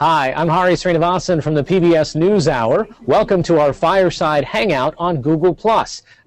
Hi, I'm Hari Sreenivasan from the PBS NewsHour. Welcome to our Fireside Hangout on Google+.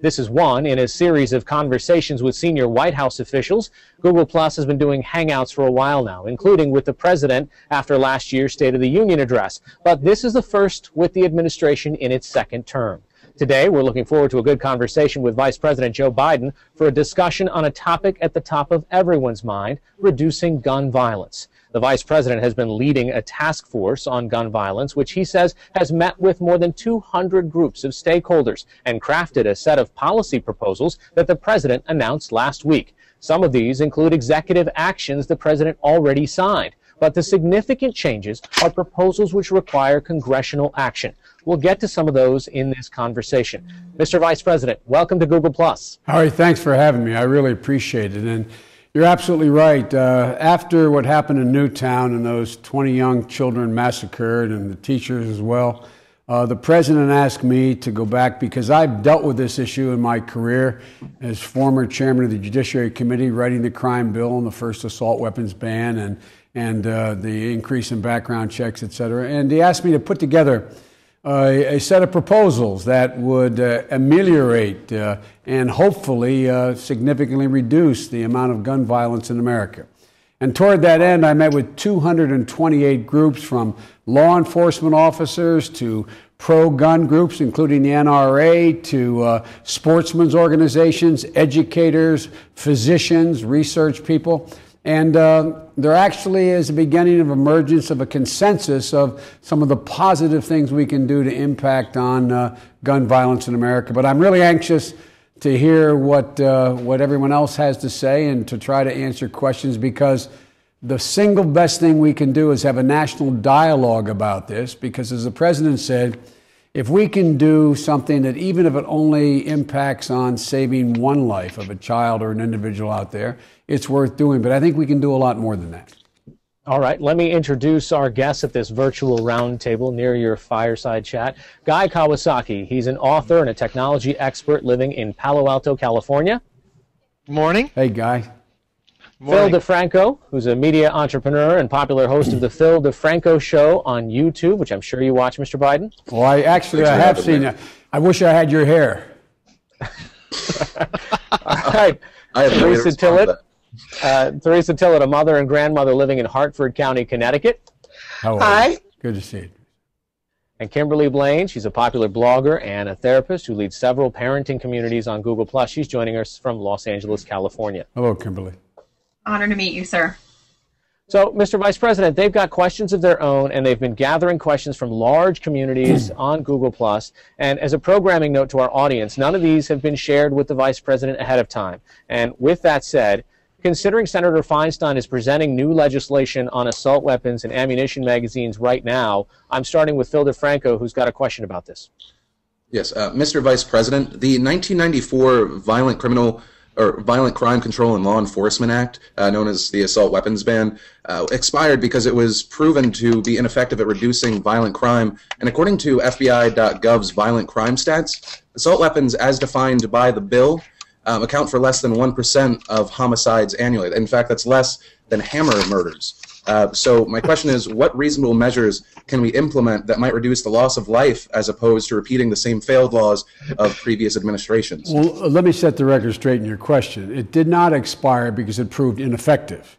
This is one in a series of conversations with senior White House officials. Google+ has been doing Hangouts for a while now, including with the president after last year's State of the Union address. But this is the first with the administration in its second term. Today, we're looking forward to a good conversation with Vice President Joe Biden for a discussion on a topic at the top of everyone's mind, reducing gun violence. The vice president has been leading a task force on gun violence, which he says has met with more than 200 groups of stakeholders and crafted a set of policy proposals that the president announced last week. Some of these include executive actions the president already signed, but the significant changes are proposals which require congressional action. We'll get to some of those in this conversation. Mr. Vice President, welcome to Google+. Harry, thanks for having me. I really appreciate it. And you're absolutely right. After what happened in Newtown and those 20 young children massacred and the teachers as well, the president asked me to go back because I've dealt with this issue in my career as former chairman of the Judiciary Committee, writing the crime bill and the first assault weapons ban and the increase in background checks, et cetera. And he asked me to put together a set of proposals that would ameliorate and hopefully significantly reduce the amount of gun violence in America. And toward that end, I met with 228 groups, from law enforcement officers to pro-gun groups, including the NRA, to sportsmen's organizations, educators, physicians, research people. And there actually is a beginning of emergence of a consensus of some of the positive things we can do to impact on gun violence in America. But I'm really anxious to hear what everyone else has to say and to try to answer questions, because the single best thing we can do is have a national dialogue about this. Because as the president said, if we can do something that, even if it only impacts on saving one life of a child or an individual out there, it's worth doing. But I think we can do a lot more than that. All right, let me introduce our guests at this virtual roundtable near your fireside chat. Guy Kawasaki, he's an author and a technology expert living in Palo Alto, California. Good morning. Hey, Guy. Phil DeFranco, who's a media entrepreneur and popular host of the Phil DeFranco Show on YouTube, which I'm sure you watch, Mr. Biden. Well, I have seen it. I wish I had your hair. All right. I have Teresa Tillett. Teresa Tillett, a mother and grandmother living in Hartford County, Connecticut. How are you? Good to see you. And Kimberly Blaine, she's a popular blogger and a therapist who leads several parenting communities on Google+. She's joining us from Los Angeles, California. Hello, Kimberly. Honor to meet you, sir. So, Mr. Vice President, they've got questions of their own, and they've been gathering questions from large communities on Google+. And as a programming note to our audience, none of these have been shared with the Vice President ahead of time. And with that said, considering Senator Feinstein is presenting new legislation on assault weapons and ammunition magazines right now, I'm starting with Phil DeFranco, who's got a question about this. Yes, Mr. Vice President, the 1994 Violent Crime Control and Law Enforcement Act, known as the assault weapons ban, expired because it was proven to be ineffective at reducing violent crime. And according to FBI.gov's violent crime stats, assault weapons as defined by the bill account for less than 1% of homicides annually. In fact, that's less than hammer murders. So my question is, what reasonable measures can we implement that might reduce the loss of life as opposed to repeating the same failed laws of previous administrations? Well, let me set the record straight in your question. It did not expire because it proved ineffective.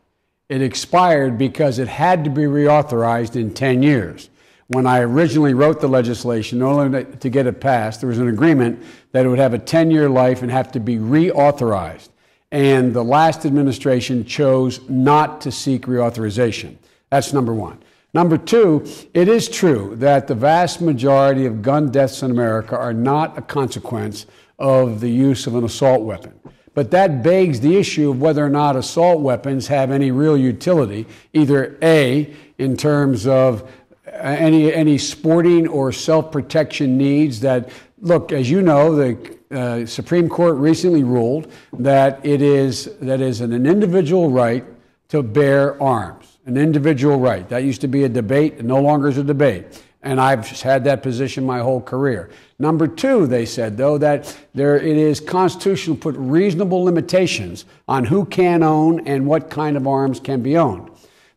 It expired because it had to be reauthorized in 10 years. When I originally wrote the legislation, in order to get it passed, there was an agreement that it would have a 10-year life and have to be reauthorized. And the last administration chose not to seek reauthorization. That's number one. Number two, it is true that the vast majority of gun deaths in America are not a consequence of the use of an assault weapon. But that begs the issue of whether or not assault weapons have any real utility, either A, in terms of any sporting or self-protection needs that, look, as you know, the Supreme Court recently ruled that it is an individual right to bear arms, an individual right. That used to be a debate. It no longer is a debate. And I've had that position my whole career. Number two, they said, though, that it is constitutional to put reasonable limitations on who can own and what kind of arms can be owned.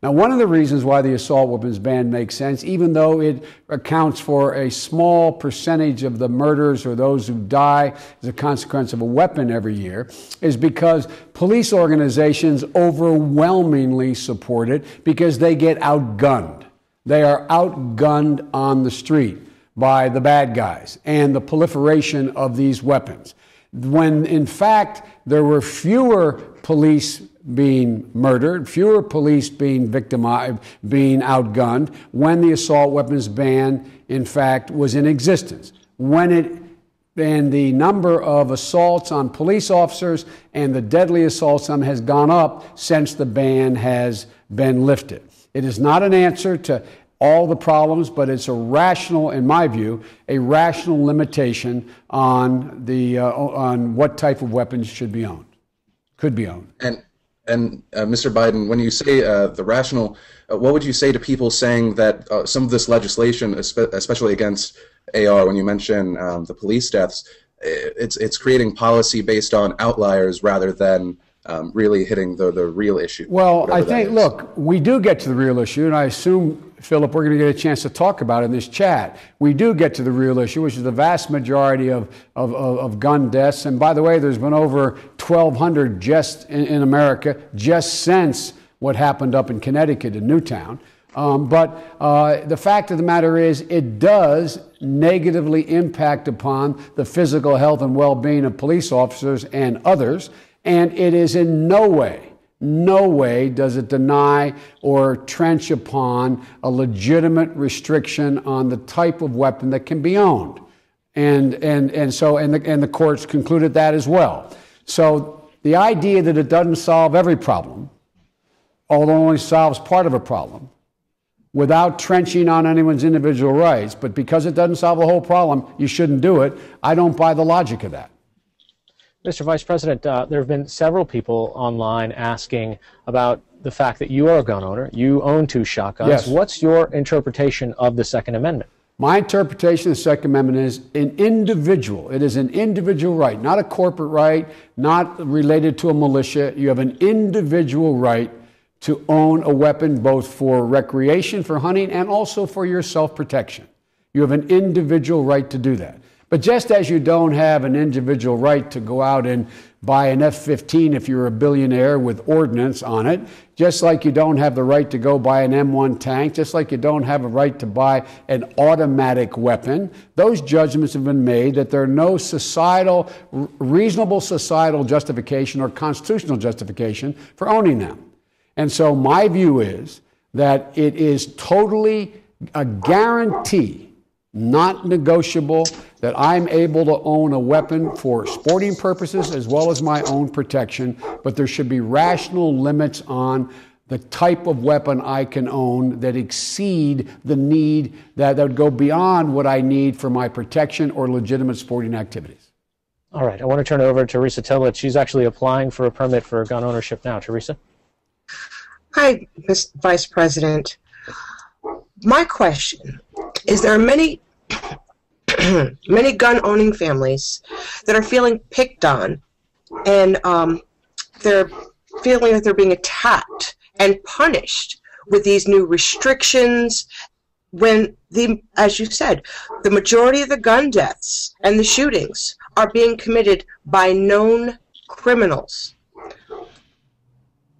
Now, one of the reasons why the assault weapons ban makes sense, even though it accounts for a small percentage of the murders or those who die as a consequence of a weapon every year, is because police organizations overwhelmingly support it because they get outgunned. They are outgunned on the street by the bad guys and the proliferation of these weapons. When, in fact, there were fewer police being murdered, fewer police being victimized, being outgunned when the assault weapons ban, in fact, was in existence. And the number of assaults on police officers and the deadly assaults on them has gone up since the ban has been lifted. It is not an answer to all the problems, but it's a rational, in my view, a rational limitation on the on what type of weapons should be owned, could be owned. And Mr. Biden, when you say the rational, what would you say to people saying that some of this legislation, especially against AR, when you mention the police deaths, it's creating policy based on outliers rather than really hitting the real issue? Well, I think, look, we do get to the real issue, and I assume, Philip, we're going to get a chance to talk about it in this chat. We do get to the real issue, which is the vast majority of gun deaths. And by the way, there's been over 1,200 just in America, just since what happened up in Connecticut in Newtown. The fact of the matter is, it does negatively impact upon the physical health and well-being of police officers and others. And it is in no way, no way does it deny or trench upon a legitimate restriction on the type of weapon that can be owned. And the courts concluded that as well. So the idea that it doesn't solve every problem, although it only solves part of a problem, without trenching on anyone's individual rights, but because it doesn't solve the whole problem, you shouldn't do it, I don't buy the logic of that. Mr. Vice President, there have been several people online asking about the fact that you are a gun owner. You own two shotguns. Yes. What's your interpretation of the Second Amendment? My interpretation of the Second Amendment is an individual. It is an individual right, not a corporate right, not related to a militia. You have an individual right to own a weapon both for recreation, for hunting, and also for your self-protection. You have an individual right to do that. But just as you don't have an individual right to go out and buy an F-15 if you're a billionaire with ordnance on it, just like you don't have the right to go buy an M1 tank, just like you don't have a right to buy an automatic weapon, those judgments have been made that there are no societal, reasonable societal justification or constitutional justification for owning them. And so my view is that it is totally a guarantee, not negotiable, that I'm able to own a weapon for sporting purposes as well as my own protection, but there should be rational limits on the type of weapon I can own that exceed the need, that would go beyond what I need for my protection or legitimate sporting activities. All right, I want to turn it over to Teresa Tillett. She's actually applying for a permit for gun ownership now. Teresa? Hi, Mr. Vice President. My question is, there are many gun-owning families that are feeling picked on, and they're feeling that they're being attacked and punished with these new restrictions when, as you said, the majority of the gun deaths and the shootings are being committed by known criminals.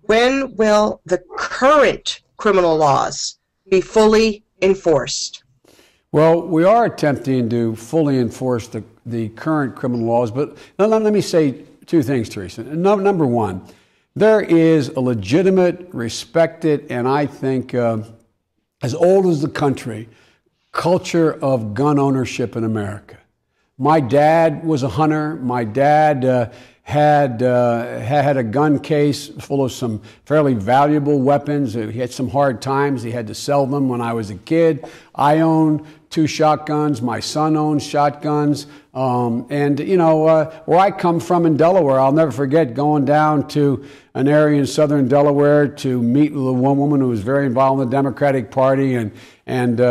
When will the current criminal laws be fully enforced? Well, we are attempting to fully enforce the current criminal laws, but let me say two things, Teresa. Number one, there is a legitimate, respected, and I think as old as the country, culture of gun ownership in America. My dad was a hunter. My dad had a gun case full of some fairly valuable weapons. He had some hard times. He had to sell them when I was a kid. I owned two shotguns. My son owns shotguns. Where I come from in Delaware, I'll never forget going down to an area in southern Delaware to meet with one woman who was very involved in the Democratic Party. And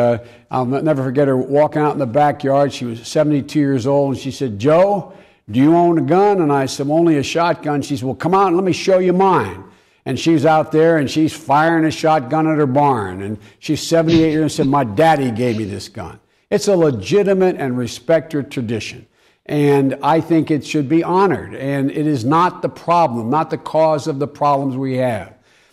I'll never forget her walking out in the backyard. She was 72 years old, and she said, "Joe, do you own a gun?" And I said, "Only a shotgun." She said, "Well, come out and let me show you mine." and she's out there and she's firing a shotgun at her barn, and she's 78 years and said, my daddy gave me this gun. It's a legitimate and respected tradition, and I think it should be honored, and it is not the problem, not the cause of the problems we have.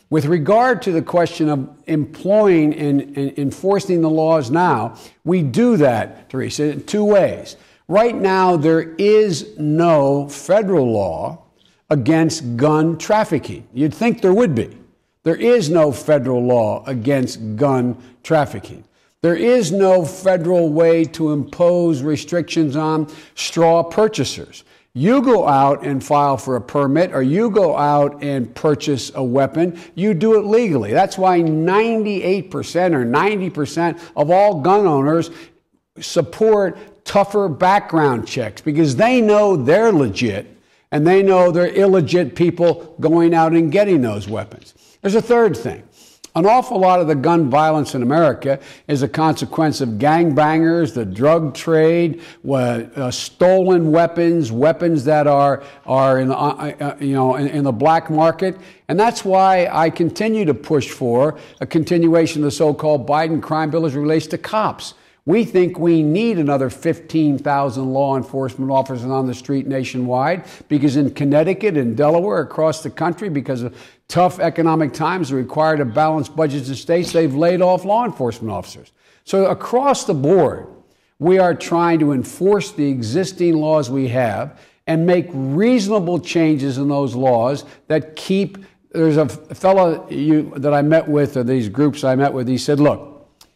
With regard to the question of employing and enforcing the laws now, we do that, Teresa, in two ways. Right now, there is no federal law against gun trafficking. You'd think there would be. There is no federal law against gun trafficking. There is no federal way to impose restrictions on straw purchasers. You go out and file for a permit, or you go out and purchase a weapon. You do it legally. That's why 98% or 90% of all gun owners support tougher background checks, because they know they're legit, and they know they're illegit people going out and getting those weapons. There's a third thing. An awful lot of the gun violence in America is a consequence of gangbangers, the drug trade, stolen weapons, weapons that are in the black market. And that's why I continue to push for a continuation of the so-called Biden crime bill as it relates to cops. We think we need another 15,000 law enforcement officers on the street nationwide, because in Connecticut and Delaware, across the country, because of tough economic times required to balance budgets of states, they've laid off law enforcement officers. So across the board, we are trying to enforce the existing laws we have and make reasonable changes in those laws that keep. There's a fellow that I met with, or these groups I met with, he said, look,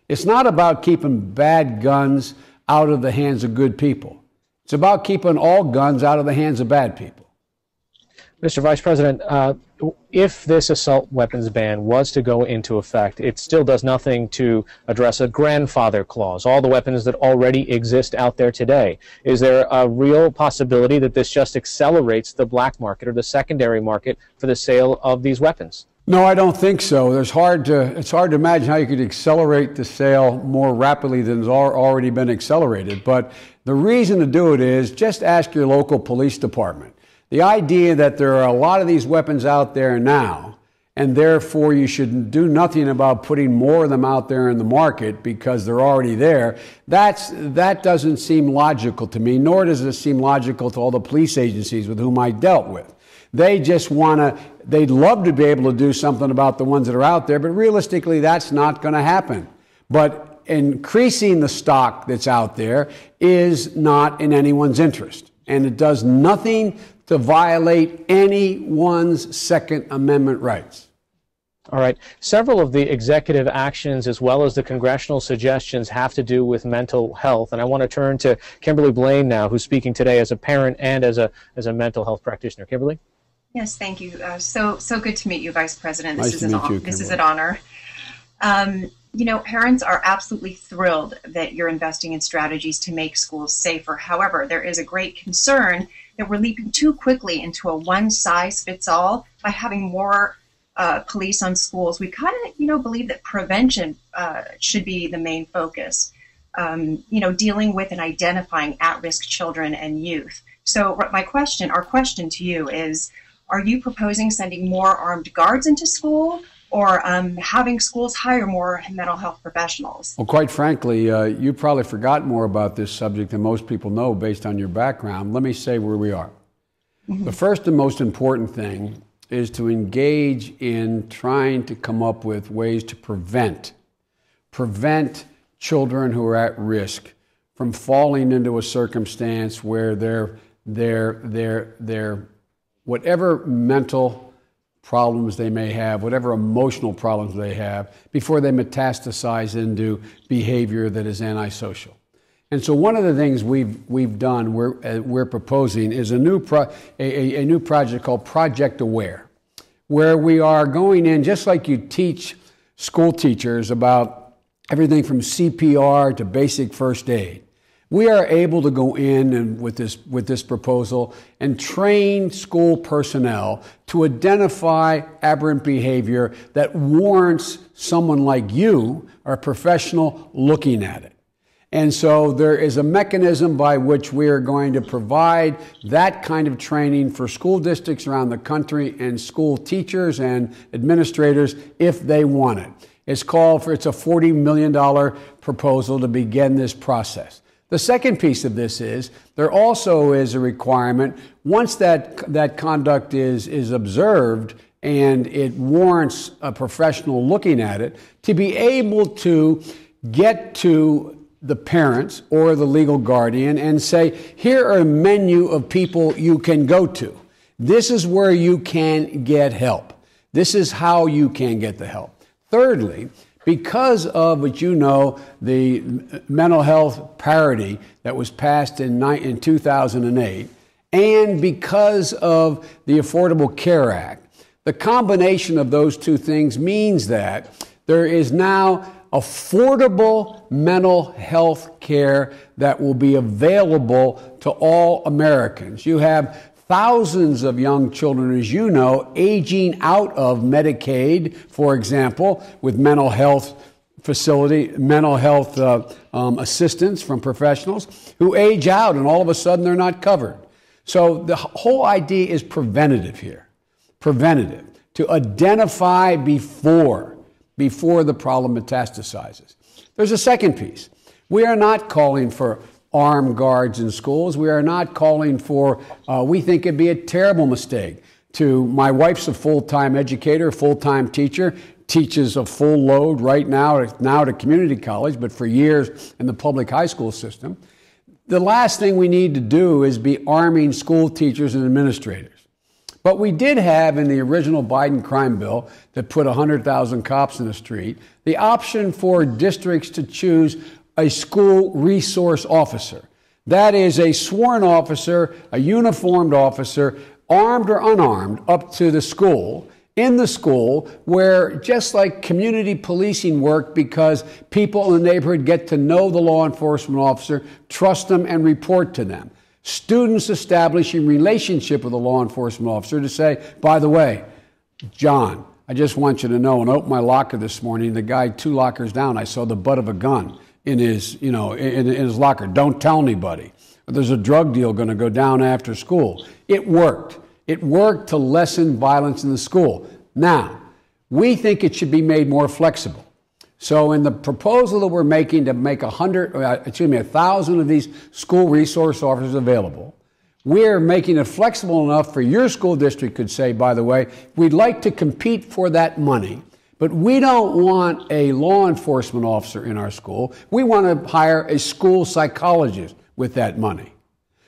it's not about keeping bad guns out of the hands of good people. It's about keeping all guns out of the hands of bad people. Mr. Vice President, if this assault weapons ban was to go into effect, it still does nothing to address a grandfather clause, all the weapons that already exist out there today. Is there a real possibility that this just accelerates the black market or the secondary market for the sale of these weapons? No, I don't think so. It's hard to imagine how you could accelerate the sale more rapidly than has already been accelerated. But the reason to do it is just ask your local police department. The idea that there are a lot of these weapons out there now, and therefore you should do nothing about putting more of them out there in the market because they're already there, that doesn't seem logical to me, nor does it seem logical to all the police agencies with whom I dealt with. They just want to, they'd love to be able to do something about the ones that are out there, but realistically, that's not going to happen. But increasing the stock that's out there is not in anyone's interest, and it does nothing to violate anyone's Second Amendment rights. All right. Several of the executive actions as well as the congressional suggestions have to do with mental health. And I want to turn to Kimberly Blaine now, who's speaking today as a parent and as a mental health practitioner. Kimberly? Yes, thank you. So good to meet you, Vice President. This is an honor. You know, parents are absolutely thrilled that you're investing in strategies to make schools safer. However, there is a great concern that we're leaping too quickly into a one-size-fits-all by having more police on schools. We kind of, believe that prevention should be the main focus. Dealing with and identifying at-risk children and youth. So our question to you is, are you proposing sending more armed guards into school, or having schools hire more mental health professionals? Well, quite frankly, you probably forgot more about this subject than most people know based on your background. Let me say where we are. Mm-hmm. The first and most important thing is to engage in trying to come up with ways to prevent children who are at risk from falling into a circumstance where their whatever mental problems they may have, whatever emotional problems they have, before they metastasize into behavior that is antisocial. And so one of the things we've done, we're proposing, is a new project called Project Aware, where we are going in, just like you teach school teachers about everything from CPR to basic first aid. We are able to go in and with this proposal and train school personnel to identify aberrant behavior that warrants someone like you, or a professional, looking at it. And so there is a mechanism by which we are going to provide that kind of training for school districts around the country and school teachers and administrators if they want it. It's a $40 million proposal to begin this process. The second piece of this is there also is a requirement once that conduct is observed and it warrants a professional looking at it to be able to get to the parents or the legal guardian and say, here are a menu of people you can go to. This is where you can get help. This is how you can get the help. Thirdly, because of what you know, the mental health parity that was passed in 2008, and because of the Affordable Care Act, the combination of those two things means that there is now affordable mental health care that will be available to all Americans. You have thousands of young children, as you know, aging out of Medicaid, for example, with mental health assistance from professionals who age out and all of a sudden they're not covered. So the whole idea is preventative here, preventative, to identify before the problem metastasizes. There's a second piece. We are not calling for armed guards in schools. We are not calling for, we think it'd be a terrible mistake to, my wife's a full-time educator, full-time teacher, teaches a full load right now at a community college, but for years in the public high school system. The last thing we need to do is be arming school teachers and administrators. But we did have in the original Biden crime bill that put 100,000 cops in the street, the option for districts to choose a school resource officer. That is a sworn officer, a uniformed officer, armed or unarmed, up to the school, in the school, where just like community policing worked because people in the neighborhood get to know the law enforcement officer, trust them, and report to them. Students establishing relationship with a law enforcement officer to say, by the way, John, I just want you to know, and opened my locker this morning, the guy 2 lockers down, I saw the butt of a gun in his, in his locker. Don't tell anybody. There's a drug deal going to go down after school. It worked. It worked to lessen violence in the school. Now, we think it should be made more flexible. So in the proposal that we're making to make 1,000 of these school resource officers available, we're making it flexible enough for your school district could say, by the way, we'd like to compete for that money, but we don't want a law enforcement officer in our school. We want to hire a school psychologist with that money.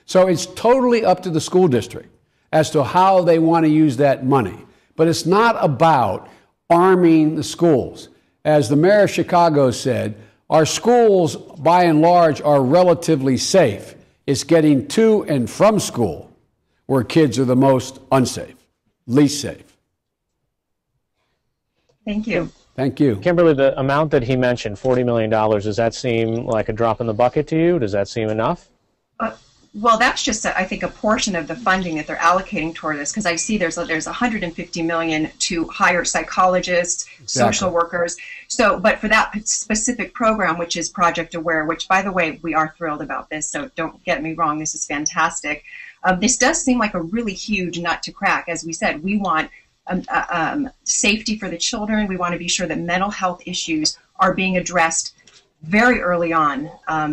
So it's totally up to the school district as to how they want to use that money. But it's not about arming the schools. As the mayor of Chicago said, our schools, by and large, are relatively safe. It's getting to and from school where kids are the most unsafe, least safe. Thank you. Thank you. Kimberly, the amount that he mentioned, $40 million, does that seem like a drop in the bucket to you? Does that seem enough? Well, that's just, I think, a portion of the funding that they're allocating toward this, because I see there's $150 million to hire psychologists, social workers. So, but for that specific program, which is Project Aware, which, by the way, we are thrilled about this, so don't get me wrong, this is fantastic. This does seem like a really huge nut to crack. As we said, we want safety for the children. We want to be sure that mental health issues are being addressed very early on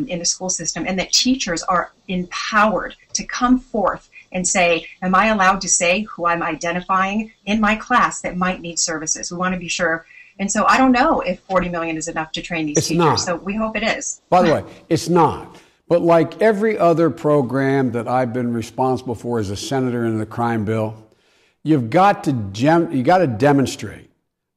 in the school system, and that teachers are empowered to come forth and say, am I allowed to say who I'm identifying in my class that might need services? We want to be sure. And so I don't know if $40 million is enough to train these teachers. Not. So we hope it is. By the way, it's not. But like every other program that I've been responsible for as a senator in the crime bill, you've got to demonstrate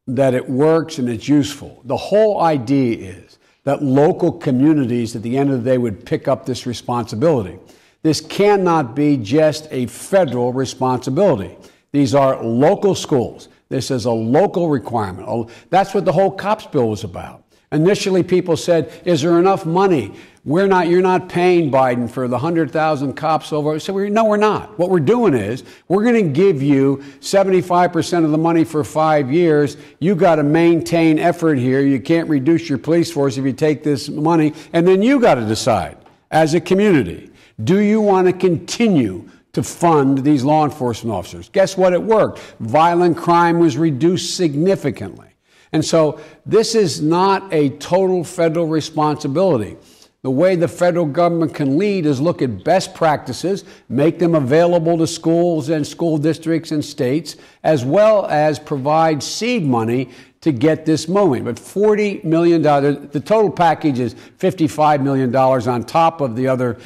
that it works and it's useful. The whole idea is that local communities at the end of the day would pick up this responsibility. This cannot be just a federal responsibility. These are local schools. This is a local requirement. That's what the whole COPS bill was about. Initially, people said, is there enough money? You're not paying Biden for the 100,000 cops over. So no, we're not. What we're doing is we're going to give you 75% of the money for 5 years. You got to maintain effort here. You can't reduce your police force if you take this money. And then you got to decide as a community, do you want to continue to fund these law enforcement officers? Guess what? It worked. Violent crime was reduced significantly. And so this is not a total federal responsibility. The way the federal government can lead is look at best practices, make them available to schools and school districts and states, as well as provide seed money to get this moving. But $40 million, the total package is $55 million on top of the other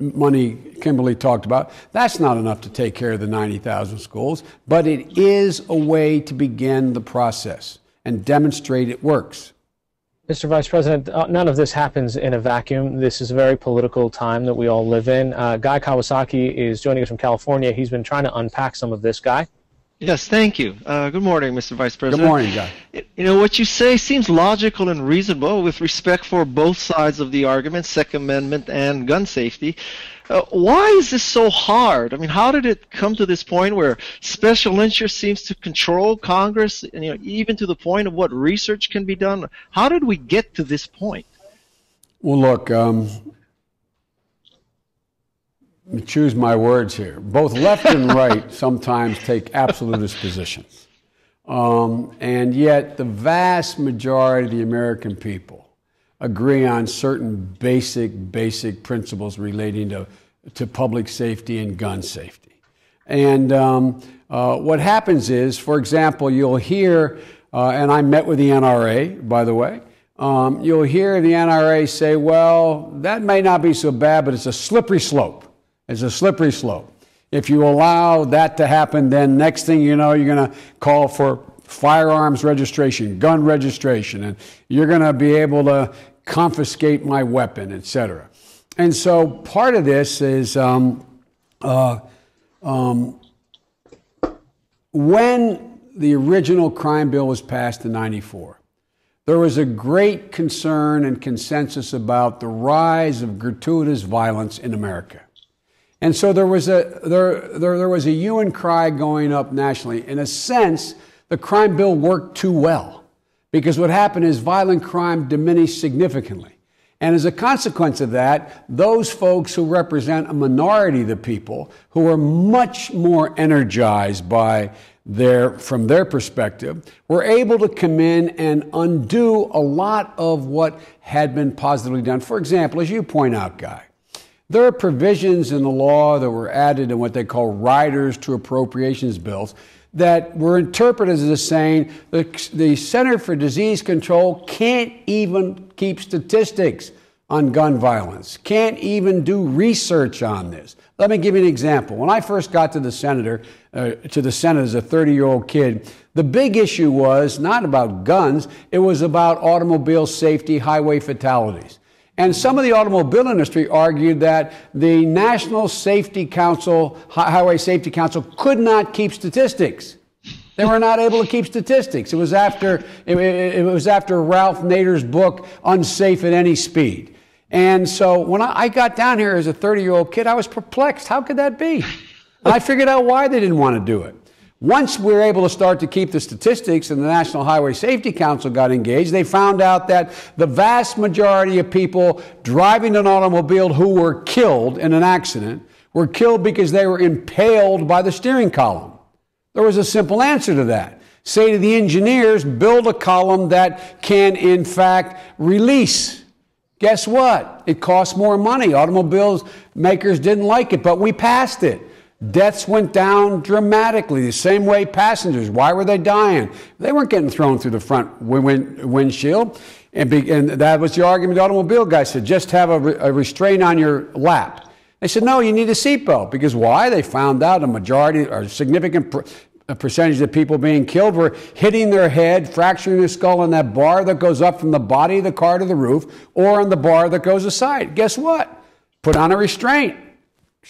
money Kimberly talked about. That's not enough to take care of the 90,000 schools, but it is a way to begin the process and demonstrate it works. Mr. Vice President, none of this happens in a vacuum. This is a very political time that we all live in. Guy Kawasaki is joining us from California. He's been trying to unpack some of this. Guy? Yes, thank you. Good morning, Mr. Vice President. Good morning, Guy. You know, what you say seems logical and reasonable with respect for both sides of the argument, Second Amendment and gun safety. Why is this so hard? I mean, how did it come to this point where special interest seems to control Congress, and, you know, even to the point of what research can be done? How did we get to this point? Well, look, choose my words here. Both left and right sometimes take absolutist positions. And yet the vast majority of the American people agree on certain basic principles relating to public safety and gun safety. And what happens is, for example, you'll hear, and I met with the NRA, by the way, you'll hear the NRA say, well, that may not be so bad, but it's a slippery slope. It's a slippery slope. If you allow that to happen, then next thing you know, you're going to call for firearms registration, gun registration, and you're going to be able to confiscate my weapon, etc. And so part of this is when the original crime bill was passed in '94, there was a great concern and consensus about the rise of gratuitous violence in America. And so there was a hue and cry going up nationally. In a sense, the crime bill worked too well, because what happened is violent crime diminished significantly. And as a consequence of that, those folks who represent a minority of the people, who are much more energized by from their perspective, were able to come in and undo a lot of what had been positively done. For example, as you point out, Guy, there are provisions in the law that were added in what they call riders to appropriations bills that were interpreted as saying the Center for Disease Control can't even keep statistics on gun violence, can't even do research on this. Let me give you an example. When I first got to the Senate as a 30-year-old kid, the big issue was not about guns. It was about automobile safety, highway fatalities. And some of the automobile industry argued that the National Safety Council, Highway Safety Council, could not keep statistics. They were not able to keep statistics. It was after Ralph Nader's book, Unsafe at Any Speed. And so when I got down here as a 30-year-old kid, I was perplexed. How could that be? And I figured out why they didn't want to do it. Once we were able to start to keep the statistics and the National Highway Safety Council got engaged, they found out that the vast majority of people driving an automobile who were killed in an accident were killed because they were impaled by the steering column. There was a simple answer to that. Say to the engineers, build a column that can, in fact, release. Guess what? It costs more money. Automobile makers didn't like it, but we passed it. Deaths went down dramatically, the same way passengers. Why were they dying? They weren't getting thrown through the front windshield. And that was the argument the automobile guy said, just have a restraint on your lap. They said, no, you need a seatbelt. Because why? They found out a majority or a significant percentage of people being killed were hitting their head, fracturing their skull on that bar that goes up from the body of the car to the roof, or on the bar that goes aside. Guess what? Put on a restraint.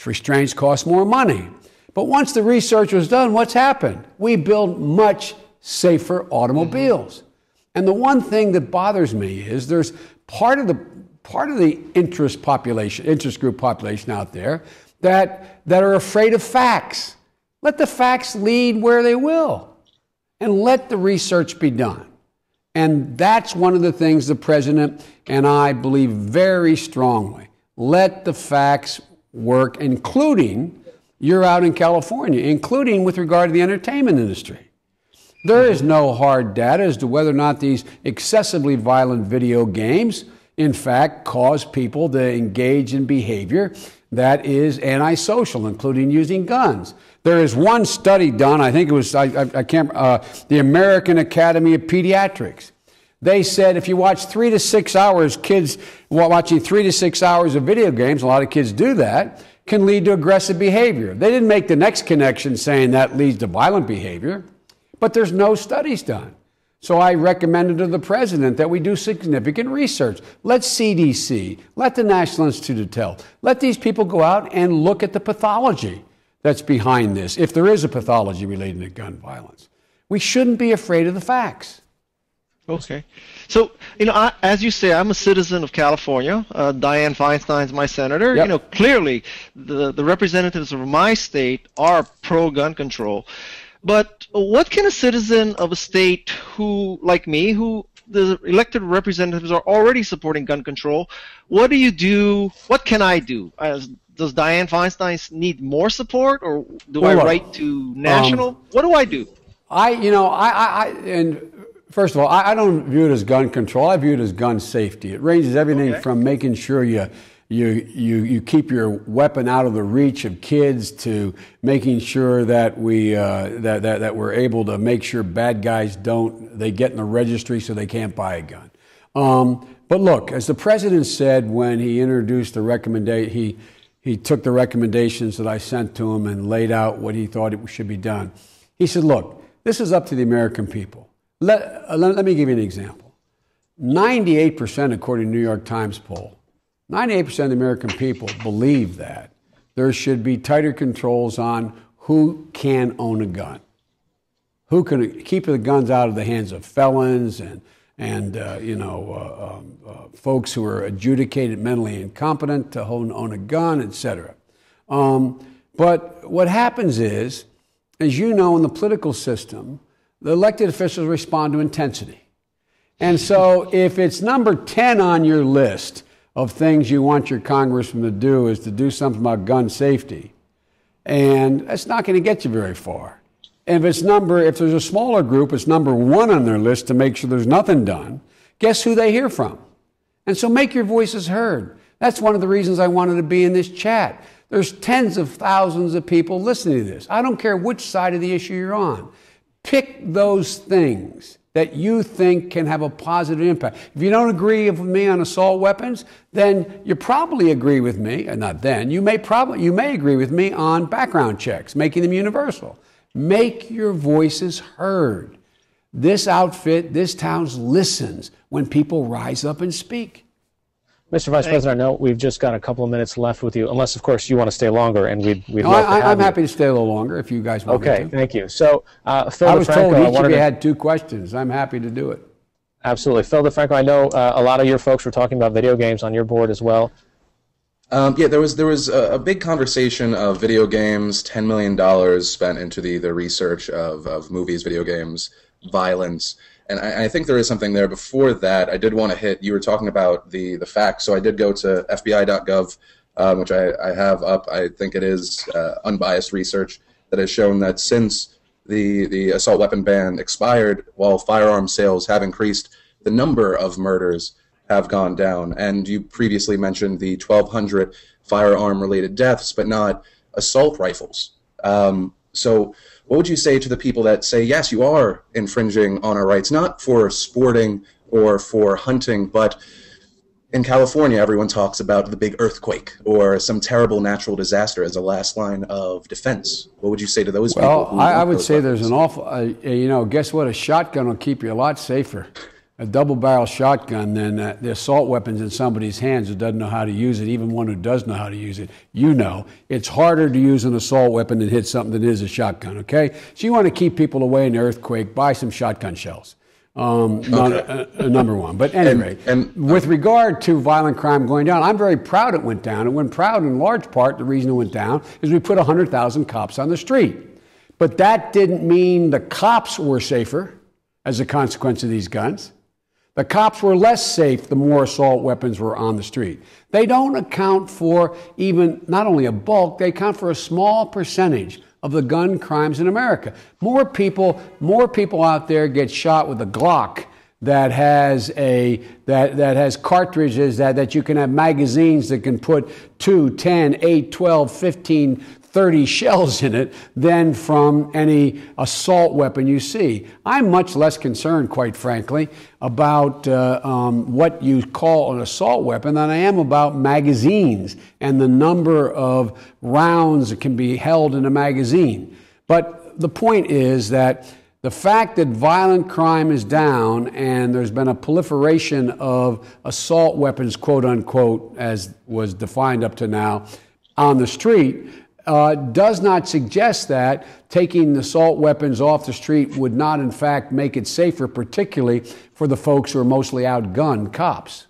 Restraints cost more money. But once the research was done, what's happened? We build much safer automobiles. Mm-hmm. And the one thing that bothers me is there's part of the interest group population out there that are afraid of facts. Let the facts lead where they will, and let the research be done. And that's one of the things the president and I believe very strongly. Let the facts work, including, you're out in California, including with regard to the entertainment industry. There is no hard data as to whether or not these excessively violent video games, in fact, cause people to engage in behavior that is antisocial, including using guns. There is one study done, I think it was, the American Academy of Pediatrics. They said if you watch 3 to 6 hours, kids watching 3 to 6 hours of video games, a lot of kids do that, can lead to aggressive behavior. They didn't make the next connection saying that leads to violent behavior, but there's no studies done. So I recommended to the president that we do significant research. Let CDC, let the National Institute of Health, let these people go out and look at the pathology that's behind this, if there is a pathology related to gun violence. We shouldn't be afraid of the facts. Okay. So, you know, as you say, I'm a citizen of California. Dianne Feinstein's my senator. Yep. You know, clearly the representatives of my state are pro-gun control. But what can a citizen of a state who, like me, who the elected representatives are already supporting gun control, what do you do? What can I do? Does Dianne Feinstein need more support, or do I write to national? What do I do? First of all, I don't view it as gun control. I view it as gun safety. It ranges everything from making sure you keep your weapon out of the reach of kids to making sure that we're able to make sure bad guys they get in the registry so they can't buy a gun. But look, as the president said when he introduced the recommendation, he took the recommendations that I sent to him and laid out what he thought it should be done. He said, "Look, this is up to the American people." Let me give you an example. 98%, according to the New York Times poll, 98% of the American people believe that there should be tighter controls on who can own a gun, who can keep the guns out of the hands of felons and folks who are adjudicated mentally incompetent to own a gun, etc. But what happens is, as you know, in the political system, the elected officials respond to intensity. And so if it's number 10 on your list of things you want your congressman to do is to do something about gun safety, and that's not going to get you very far. And if there's a smaller group, it's number 1 on their list to make sure there's nothing done, guess who they hear from? And so make your voices heard. That's one of the reasons I wanted to be in this chat. There's tens of thousands of people listening to this. I don't care which side of the issue you're on. Pick those things that you think can have a positive impact. If you don't agree with me on assault weapons, then you probably agree with me, you may agree with me on background checks, making them universal. Make your voices heard. This outfit, this town listens when people rise up and speak. Mr. Vice President, I know we've just got a couple of minutes left with you, unless, of course, you want to stay longer, and I'm happy to stay a little longer if you guys want to. Okay, thank you. So, Phil DeFranco, I was told each of you had 2 questions. I'm happy to do it. Absolutely. Phil DeFranco, I know a lot of your folks were talking about video games on your board as well. There was a big conversation of video games, $10 million spent into the research of movies, video games, violence. And I think there is something there. Before that, I did want to hit, you were talking about the facts, so I did go to FBI.gov, which I have up. I think it is unbiased research that has shown that since the assault weapon ban expired, while firearm sales have increased, the number of murders have gone down. And you previously mentioned the 1,200 firearm-related deaths, but not assault rifles. So what would you say to the people that say, yes, you are infringing on our rights, not for sporting or for hunting, but in California, everyone talks about the big earthquake or some terrible natural disaster as a last line of defense. What would you say to those people? Well, I would say there's an awful, guess what? A shotgun will keep you a lot safer, a double-barrel shotgun, than the assault weapons in somebody's hands who doesn't know how to use it, even one who does know how to use it. You know, it's harder to use an assault weapon than hit something that is a shotgun, okay? So you want to keep people away in the earthquake, buy some shotgun shells. Not a number one. But anyway, and with regard to violent crime going down, I'm very proud it went down. It went proud in large part. The reason it went down is we put 100,000 cops on the street. But that didn't mean the cops were safer as a consequence of these guns. The cops were less safe the more assault weapons were on the street. They don't account for even not only a bulk, they account for a small percentage of the gun crimes in America. More people out there get shot with a Glock that has that has cartridges that you can have magazines that can put 2, 10, 8, 12, 15, 30 shells in it than from any assault weapon you see. I'm much less concerned, quite frankly, about what you call an assault weapon than I am about magazines and the number of rounds that can be held in a magazine. But the point is that the fact that violent crime is down and there's been a proliferation of assault weapons, quote unquote, as was defined up to now, on the street, does not suggest that taking assault weapons off the street would not, in fact, make it safer, particularly for the folks who are mostly outgunned cops.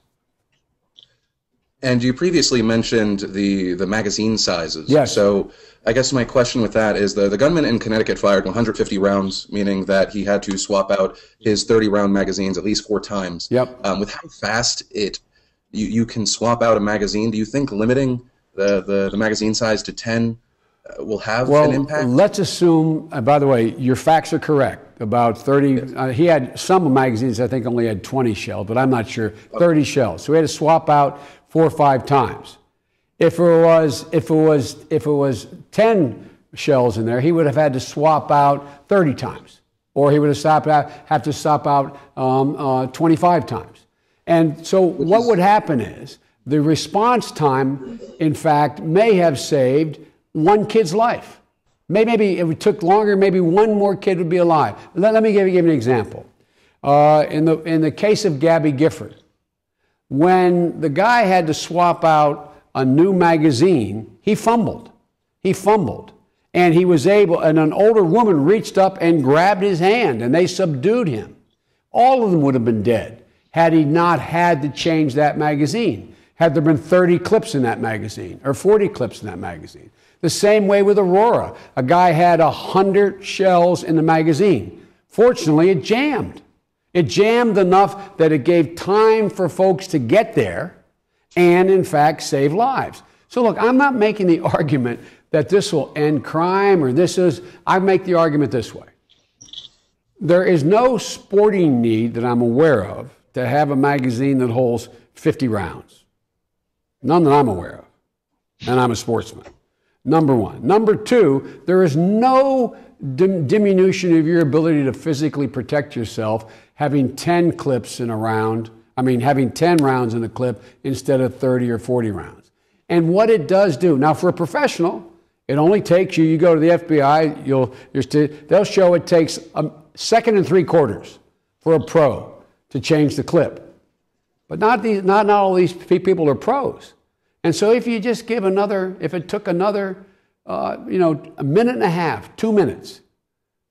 And you previously mentioned the magazine sizes. Yes. So I guess my question with that is the gunman in Connecticut fired 150 rounds, meaning that he had to swap out his 30-round magazines at least 4 times. Yep. With how fast you can swap out a magazine, do you think limiting the magazine size to 10 will have an impact? Well, let's assume, by the way, your facts are correct. About 30, yes. He had some magazines, I think, only had 20 shells, but I'm not sure, 30 shells. So he had to swap out 4 or 5 times. If it was 10 shells in there, he would have had to swap out 30 times, or he would have to swap out 25 times. And so what would happen is the response time, in fact, may have saved 1 kid's life. Maybe if it took longer, maybe 1 more kid would be alive. Let me give you an example. In the case of Gabby Gifford, when the guy had to swap out a new magazine, he fumbled. And he was able, and an older woman reached up and grabbed his hand, and they subdued him. All of them would have been dead had he not had to change that magazine, had there been 30 clips in that magazine or 40 clips in that magazine. The same way with Aurora. A guy had 100 shells in the magazine. Fortunately, it jammed. It jammed enough that it gave time for folks to get there and, in fact, save lives. So, look, I'm not making the argument that this will end crime or this is. I make the argument this way. There is no sporting need that I'm aware of to have a magazine that holds 50 rounds. None that I'm aware of. And I'm a sportsman. Number one. Number two, there is no diminution of your ability to physically protect yourself having 10 clips in a round, I mean having 10 rounds in a clip instead of 30 or 40 rounds. And what it does do, now for a professional, it only takes you go to the FBI, they'll show it takes a second and 3/4 for a pro to change the clip. But not all these people are pros. And so if you just give if it took another a minute and a half, 2 minutes.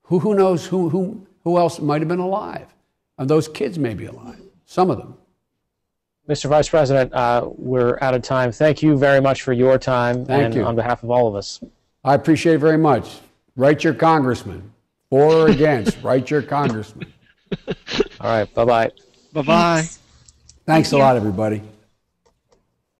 Who knows who else might have been alive? And those kids may be alive, some of them. Mr. Vice President, we're out of time. Thank you very much for your time. Thank you. On behalf of all of us. I appreciate it very much. Write your congressman. For or against, write your congressman. All right, bye-bye. Bye-bye. Thanks a lot, everybody.